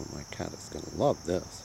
Oh my cat is going to love this.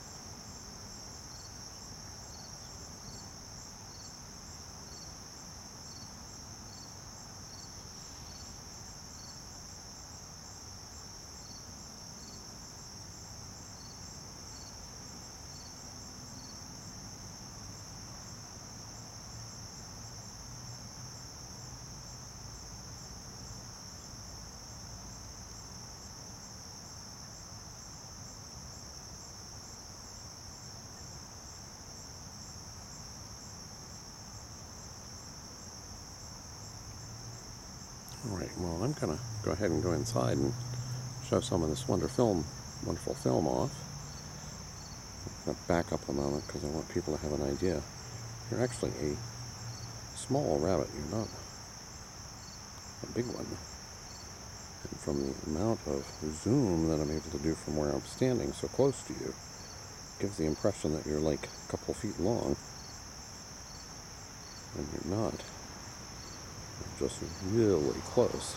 Alright, well I'm going to go ahead and go inside and show some of this wonderful film off. I'm going to back up a moment because I want people to have an idea. You're actually a small rabbit, you're not a big one. And from the amount of zoom that I'm able to do from where I'm standing so close to you, it gives the impression that you're like a couple feet long. And you're not. Just really close.